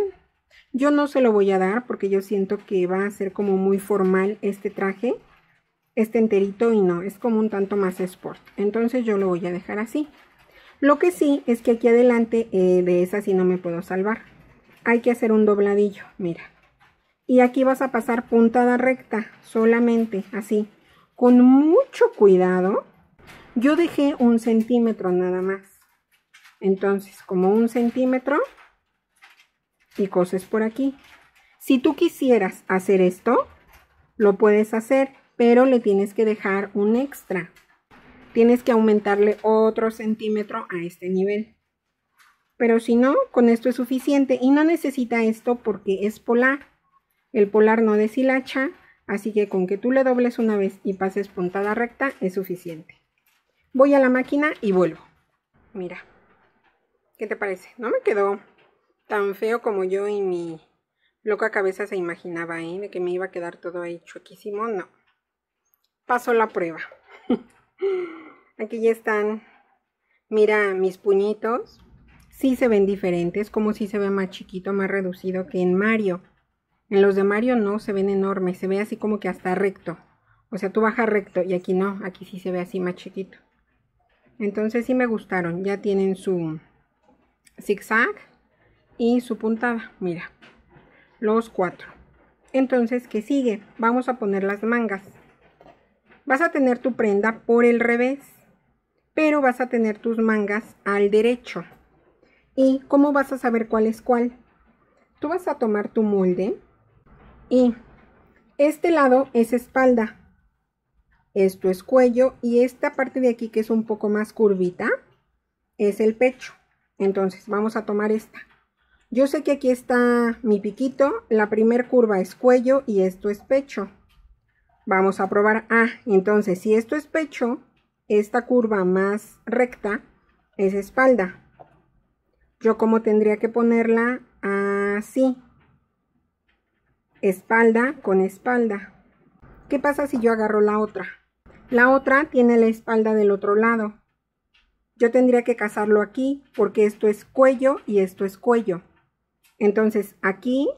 Yo no se lo voy a dar porque yo siento que va a ser como muy formal este traje, este enterito, y no, es como un tanto más sport. Entonces yo lo voy a dejar así. Lo que sí es que aquí adelante eh, de esa sí no me puedo salvar. Hay que hacer un dobladillo, mira. Y aquí vas a pasar puntada recta, solamente así, con mucho cuidado. Yo dejé un centímetro nada más. Entonces, como un centímetro y coses por aquí. Si tú quisieras hacer esto, lo puedes hacer, pero le tienes que dejar un extra. Tienes que aumentarle otro centímetro a este nivel. Pero si no, con esto es suficiente. Y no necesita esto porque es polar. El polar no deshilacha, así que con que tú le dobles una vez y pases puntada recta es suficiente. Voy a la máquina y vuelvo. Mira, ¿qué te parece? No me quedó tan feo como yo y mi loca cabeza se imaginaba, ¿eh? De que me iba a quedar todo ahí chuequísimo. No. Paso la prueba. Aquí ya están, mira mis puñitos, sí se ven diferentes, como si se ve más chiquito, más reducido que en Mario. En los de Mario no, se ven enormes, se ve así como que hasta recto, o sea tú bajas recto y aquí no, aquí sí se ve así más chiquito. Entonces sí me gustaron, ya tienen su zigzag y su puntada, mira, los cuatro. Entonces, ¿qué sigue? Vamos a poner las mangas. Vas a tener tu prenda por el revés, pero vas a tener tus mangas al derecho. ¿Y cómo vas a saber cuál es cuál? Tú vas a tomar tu molde y este lado es espalda, esto es cuello y esta parte de aquí que es un poco más curvita es el pecho. Entonces vamos a tomar esta. Yo sé que aquí está mi piquito, la primer curva es cuello y esto es pecho. Vamos a probar. Ah, entonces si esto es pecho, esta curva más recta es espalda. Yo como tendría que ponerla así. Espalda con espalda. ¿Qué pasa si yo agarro la otra? La otra tiene la espalda del otro lado. Yo tendría que casarlo aquí porque esto es cuello y esto es cuello. Entonces aquí,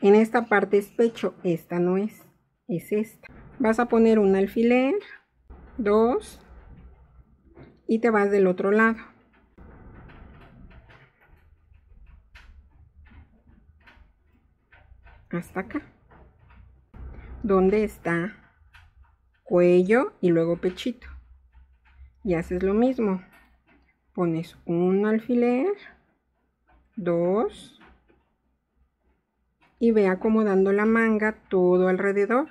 en esta parte es pecho, esta no es. Es esta. Vas a poner un alfiler, dos, y te vas del otro lado. Hasta acá. Donde está cuello y luego pechito. Y haces lo mismo. Pones un alfiler, dos, y ve acomodando la manga todo alrededor.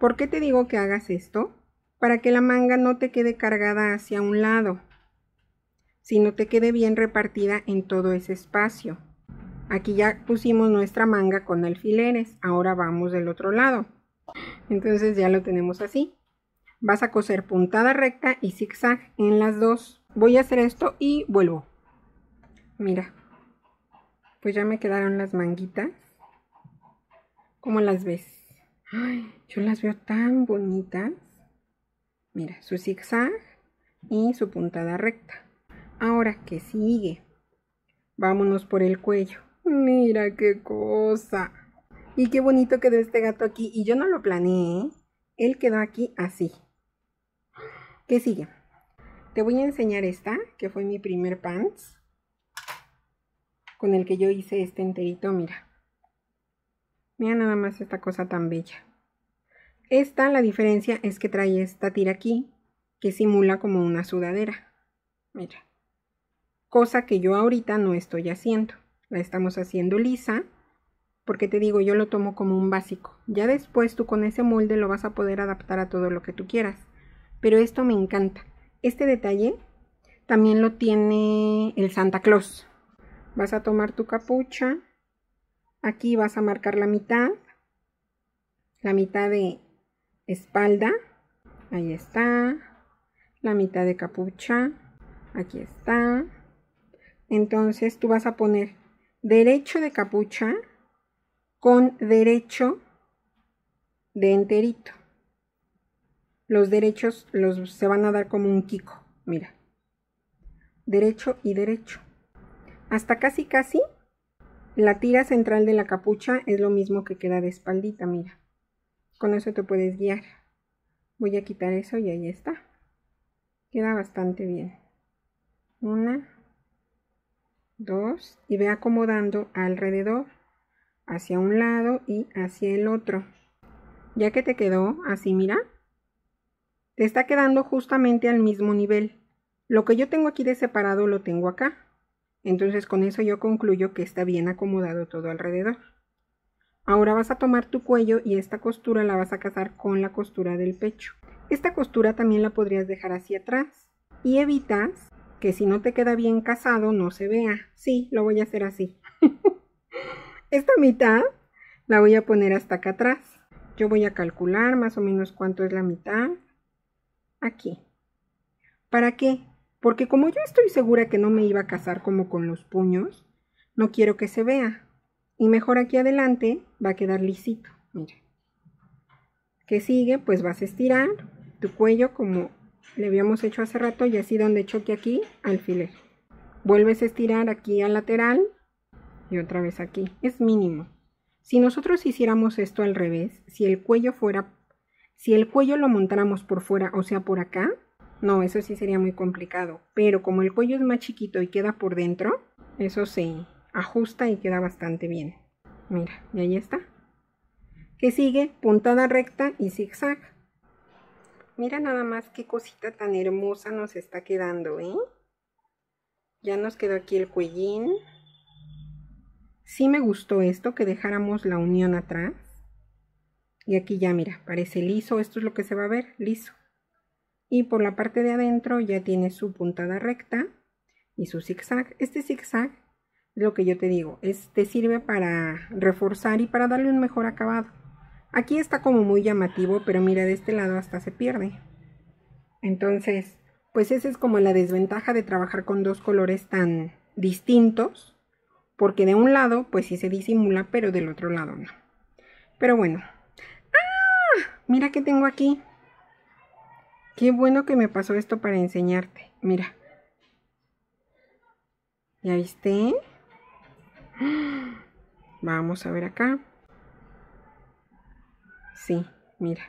¿Por qué te digo que hagas esto? Para que la manga no te quede cargada hacia un lado, sino te quede bien repartida en todo ese espacio. Aquí ya pusimos nuestra manga con alfileres, ahora vamos del otro lado. Entonces ya lo tenemos así. Vas a coser puntada recta y zigzag en las dos. Voy a hacer esto y vuelvo. Mira, pues ya me quedaron las manguitas. ¿Cómo las ves? Ay, yo las veo tan bonitas. Mira, su zigzag y su puntada recta. Ahora, ¿qué sigue? Vámonos por el cuello. Mira qué cosa. Y qué bonito quedó este gato aquí. Y yo no lo planeé. Él quedó aquí así. ¿Qué sigue? Te voy a enseñar esta, que fue mi primer pants, con el que yo hice este enterito, mira. Mira nada más esta cosa tan bella. Esta, la diferencia es que trae esta tira aquí, que simula como una sudadera. Mira. Cosa que yo ahorita no estoy haciendo. La estamos haciendo lisa, porque te digo, yo lo tomo como un básico. Ya después tú con ese molde lo vas a poder adaptar a todo lo que tú quieras. Pero esto me encanta. Este detalle también lo tiene el Santa Claus. Vas a tomar tu capucha. Aquí vas a marcar la mitad, la mitad de espalda, ahí está, la mitad de capucha, aquí está. Entonces tú vas a poner derecho de capucha con derecho de enterito. Los derechos los se van a dar como un kiko, mira. Derecho y derecho. Hasta casi casi la tira central de la capucha es lo mismo que queda de espaldita, mira. Con eso te puedes guiar. Voy a quitar eso y ahí está. Queda bastante bien. Una, dos, y ve acomodando alrededor, hacia un lado y hacia el otro. Ya que te quedó así, mira, te está quedando justamente al mismo nivel. Lo que yo tengo aquí de separado lo tengo acá. Entonces con eso yo concluyo que está bien acomodado todo alrededor. Ahora vas a tomar tu cuello y esta costura la vas a casar con la costura del pecho. Esta costura también la podrías dejar hacia atrás y evitas que si no te queda bien casado no se vea. Sí, lo voy a hacer así. Esta mitad la voy a poner hasta acá atrás. Yo voy a calcular más o menos cuánto es la mitad aquí. ¿Para qué? Porque como yo estoy segura que no me iba a casar como con los puños, no quiero que se vea. Y mejor aquí adelante va a quedar lisito. Mira. ¿Qué sigue? Pues vas a estirar tu cuello como le habíamos hecho hace rato y así donde choque aquí, alfiler. Vuelves a estirar aquí al lateral y otra vez aquí. Es mínimo. Si nosotros hiciéramos esto al revés, si el cuello fuera, si el cuello lo montáramos por fuera, o sea por acá, no, eso sí sería muy complicado. Pero como el cuello es más chiquito y queda por dentro, eso se ajusta y queda bastante bien. Mira, y ahí está. ¿Qué sigue? Puntada recta y zigzag. Mira nada más qué cosita tan hermosa nos está quedando, ¿eh? Ya nos quedó aquí el cuellín. Sí me gustó esto, que dejáramos la unión atrás. Y aquí ya, mira, parece liso. Esto es lo que se va a ver, liso. Y por la parte de adentro ya tiene su puntada recta y su zigzag. Este zigzag es lo que yo te digo. Este sirve para reforzar y para darle un mejor acabado. Aquí está como muy llamativo, pero mira, de este lado hasta se pierde. Entonces, pues esa es como la desventaja de trabajar con dos colores tan distintos. Porque de un lado, pues sí se disimula, pero del otro lado no. Pero bueno. ¡Ah! Mira qué tengo aquí. Qué bueno que me pasó esto para enseñarte. Mira. ¿Ya viste? Vamos a ver acá. Sí, mira.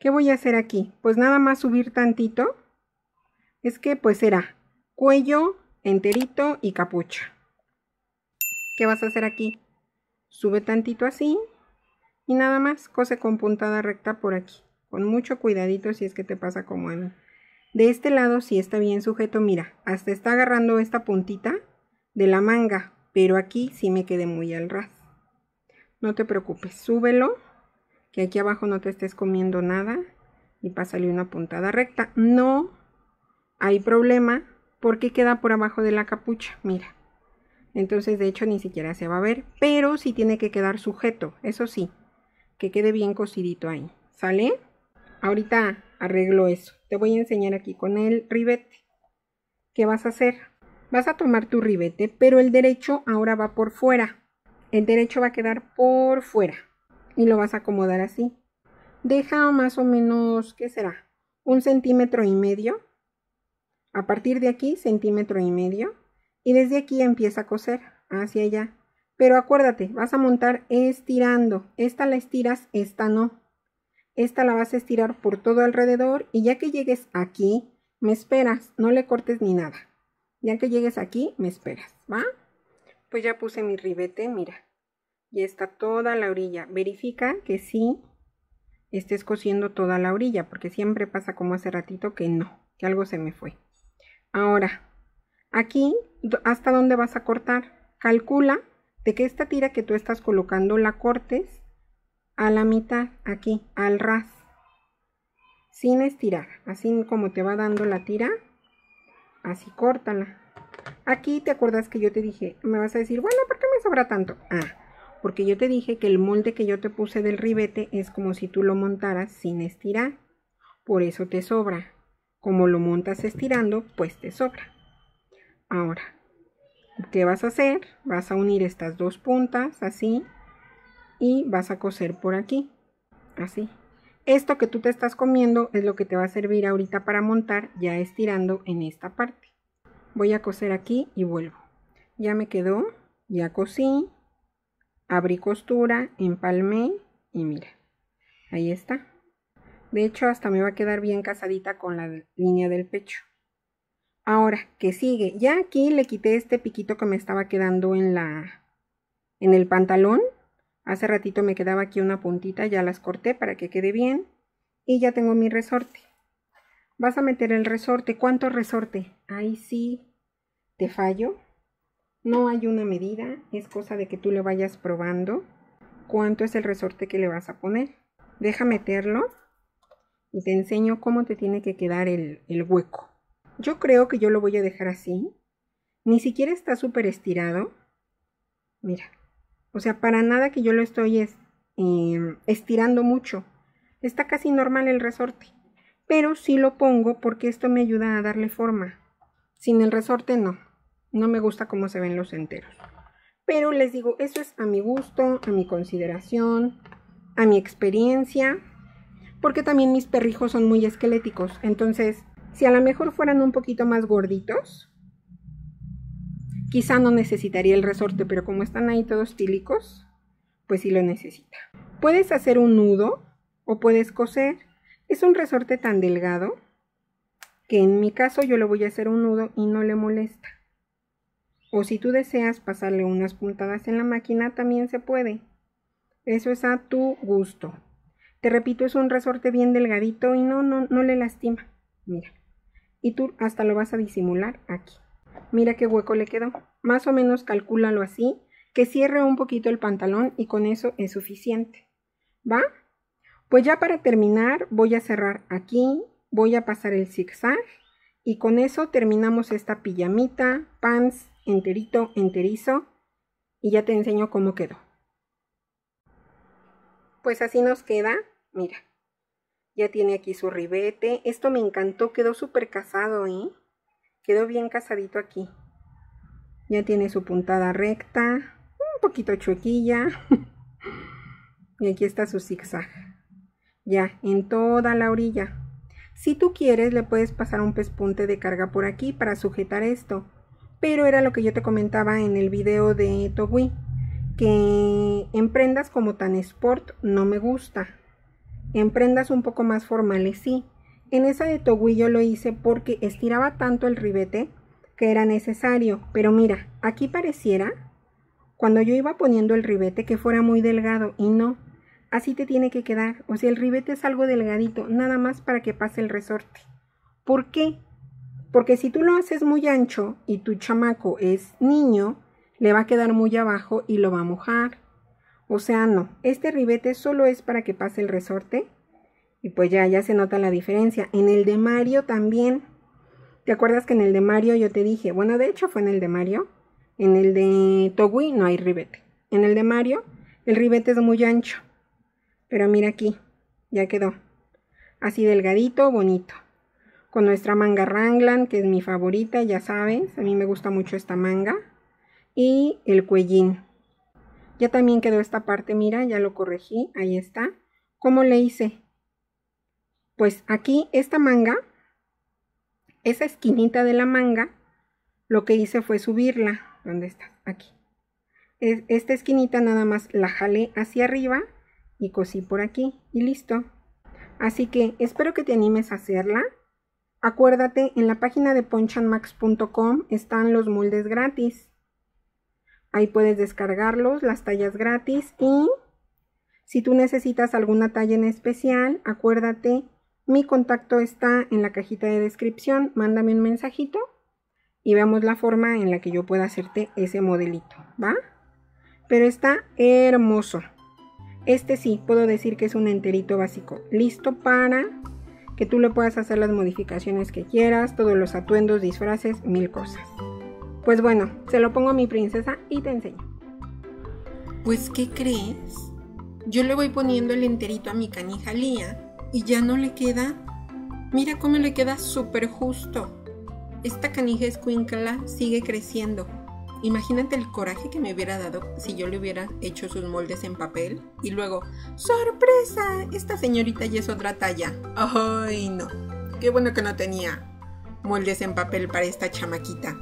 ¿Qué voy a hacer aquí? Pues nada más subir tantito. Es que pues será cuello, enterito y capucha. ¿Qué vas a hacer aquí? Sube tantito así. Y nada más cose con puntada recta por aquí. Con mucho cuidadito si es que te pasa como a mí. De este lado sí está bien sujeto, mira, hasta está agarrando esta puntita de la manga, pero aquí sí me quedé muy al ras. No te preocupes, súbelo, que aquí abajo no te estés comiendo nada y pásale una puntada recta. No hay problema porque queda por abajo de la capucha, mira. Entonces de hecho ni siquiera se va a ver, pero sí tiene que quedar sujeto, eso sí, que quede bien cosidito ahí, ¿sale? Ahorita arreglo eso. Te voy a enseñar aquí con el ribete. ¿Qué vas a hacer? Vas a tomar tu ribete, pero el derecho ahora va por fuera. El derecho va a quedar por fuera. Y lo vas a acomodar así. Deja más o menos, ¿qué será? Un centímetro y medio. A partir de aquí, centímetro y medio. Y desde aquí empieza a coser hacia allá. Pero acuérdate, vas a montar estirando. Esta la estiras, esta no. Esta la vas a estirar por todo alrededor y ya que llegues aquí, me esperas, no le cortes ni nada. Ya que llegues aquí, me esperas, ¿va? Pues ya puse mi ribete, mira. Ya está toda la orilla. Verifica que sí estés cosiendo toda la orilla, porque siempre pasa como hace ratito que no, que algo se me fue. Ahora, aquí, ¿hasta dónde vas a cortar? Calcula de que esta tira que tú estás colocando la cortes a la mitad, aquí, al ras, sin estirar, así como te va dando la tira, así córtala. Aquí te acuerdas que yo te dije, me vas a decir, bueno, ¿por qué me sobra tanto? Ah, porque yo te dije que el molde que yo te puse del ribete es como si tú lo montaras sin estirar, por eso te sobra. Como lo montas estirando, pues te sobra. Ahora, ¿qué vas a hacer? Vas a unir estas dos puntas, así, y vas a coser por aquí, así. Esto que tú te estás comiendo es lo que te va a servir ahorita para montar, ya estirando en esta parte. Voy a coser aquí y vuelvo. Ya me quedó, ya cosí, abrí costura, empalmé y mira, ahí está. De hecho, hasta me va a quedar bien casadita con la línea del pecho. Ahora, ¿qué sigue? Ya aquí le quité este piquito que me estaba quedando en la, en el pantalón. Hace ratito me quedaba aquí una puntita, ya las corté para que quede bien. Y ya tengo mi resorte. Vas a meter el resorte. ¿Cuánto resorte? Ahí sí te fallo. No hay una medida, es cosa de que tú le vayas probando. ¿Cuánto es el resorte que le vas a poner? Deja meterlo y te enseño cómo te tiene que quedar el, el hueco. Yo creo que yo lo voy a dejar así. Ni siquiera está súper estirado. Mira. O sea, para nada que yo lo estoy es, eh, estirando mucho. Está casi normal el resorte. Pero sí lo pongo porque esto me ayuda a darle forma. Sin el resorte no. No me gusta cómo se ven los enteros. Pero les digo, eso es a mi gusto, a mi consideración, a mi experiencia. Porque también mis perrijos son muy esqueléticos. Entonces, si a lo mejor fueran un poquito más gorditos, quizá no necesitaría el resorte, pero como están ahí todos tílicos, pues sí lo necesita. Puedes hacer un nudo o puedes coser. Es un resorte tan delgado que en mi caso yo le voy a hacer un nudo y no le molesta. O si tú deseas pasarle unas puntadas en la máquina, también se puede. Eso es a tu gusto. Te repito, es un resorte bien delgadito y no, no, no le lastima. Mira. Y tú hasta lo vas a disimular aquí. Mira qué hueco le quedó. Más o menos calcúlalo así, que cierre un poquito el pantalón y con eso es suficiente. ¿Va? Pues ya para terminar voy a cerrar aquí, voy a pasar el zigzag y con eso terminamos esta pijamita, pants, enterito, enterizo y ya te enseño cómo quedó. Pues así nos queda, mira. Ya tiene aquí su ribete. Esto me encantó, quedó súper casado, ¿eh? Quedó bien casadito aquí. Ya tiene su puntada recta, un poquito chuequilla. Y aquí está su zigzag. Ya, en toda la orilla. Si tú quieres, le puedes pasar un pespunte de carga por aquí para sujetar esto. Pero era lo que yo te comentaba en el video de Togui, que en prendas como tan sport no me gusta. En prendas un poco más formales sí. En esa de Togui yo lo hice porque estiraba tanto el ribete que era necesario. Pero mira, aquí pareciera, cuando yo iba poniendo el ribete, que fuera muy delgado y no. Así te tiene que quedar. O sea, el ribete es algo delgadito, nada más para que pase el resorte. ¿Por qué? Porque si tú lo haces muy ancho y tu chamaco es niño, le va a quedar muy abajo y lo va a mojar. O sea, no. Este ribete solo es para que pase el resorte. Y pues ya, ya se nota la diferencia. En el de Mario también. ¿Te acuerdas que en el de Mario yo te dije? Bueno, de hecho fue en el de Mario. En el de Togui no hay ribete. En el de Mario el ribete es muy ancho. Pero mira aquí, ya quedó. Así delgadito, bonito. Con nuestra manga Ranglan, que es mi favorita, ya sabes. A mí me gusta mucho esta manga. Y el cuellín. Ya también quedó esta parte, mira, ya lo corregí. Ahí está. ¿Cómo le hice? Pues aquí esta manga, esa esquinita de la manga, lo que hice fue subirla. ¿Dónde está? Aquí. Es, esta esquinita nada más la jalé hacia arriba y cosí por aquí y listo. Así que espero que te animes a hacerla. Acuérdate, en la página de Ponch and Max punto com están los moldes gratis. Ahí puedes descargarlos, las tallas gratis y si tú necesitas alguna talla en especial, acuérdate. Mi contacto está en la cajita de descripción, mándame un mensajito y veamos la forma en la que yo pueda hacerte ese modelito, ¿va? Pero está hermoso. Este sí, puedo decir que es un enterito básico, listo para que tú le puedas hacer las modificaciones que quieras, todos los atuendos, disfraces, mil cosas. Pues bueno, se lo pongo a mi princesa y te enseño. Pues, ¿qué crees? Yo le voy poniendo el enterito a mi canija Lía. Y ya no le queda, mira cómo le queda súper justo. Esta canija escuincla sigue creciendo. Imagínate el coraje que me hubiera dado si yo le hubiera hecho sus moldes en papel y luego, ¡sorpresa! Esta señorita ya es otra talla. ¡Ay, no! Qué bueno que no tenía moldes en papel para esta chamaquita.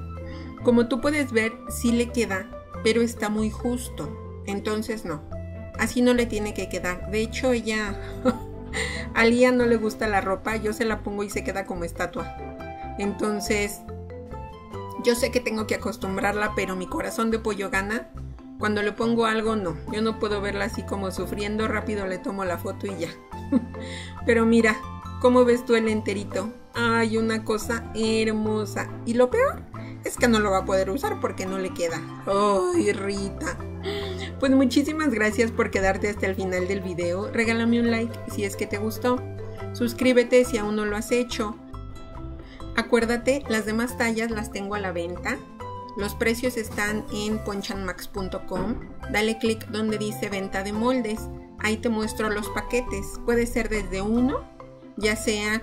Como tú puedes ver, sí le queda, pero está muy justo. Entonces no, así no le tiene que quedar. De hecho, ella... a Lía no le gusta la ropa, yo se la pongo y se queda como estatua. Entonces... yo sé que tengo que acostumbrarla, pero mi corazón de pollo gana. Cuando le pongo algo, no. Yo no puedo verla así como sufriendo. Rápido le tomo la foto y ya. Pero mira, ¿cómo ves tú el enterito? Ay, una cosa hermosa. Y lo peor es que no lo va a poder usar porque no le queda. Ay, Rita. Pues muchísimas gracias por quedarte hasta el final del video. Regálame un like si es que te gustó. Suscríbete si aún no lo has hecho. Acuérdate, las demás tallas las tengo a la venta. Los precios están en Ponch and Max punto com. Dale clic donde dice venta de moldes. Ahí te muestro los paquetes. Puede ser desde uno, ya sea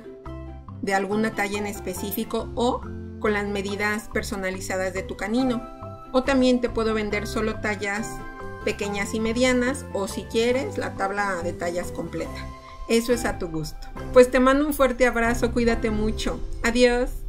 de alguna talla en específico o con las medidas personalizadas de tu canino. O también te puedo vender solo tallas pequeñas y medianas o, si quieres, la tabla de tallas completa. Eso es a tu gusto. Pues te mando un fuerte abrazo, cuídate mucho. Adiós.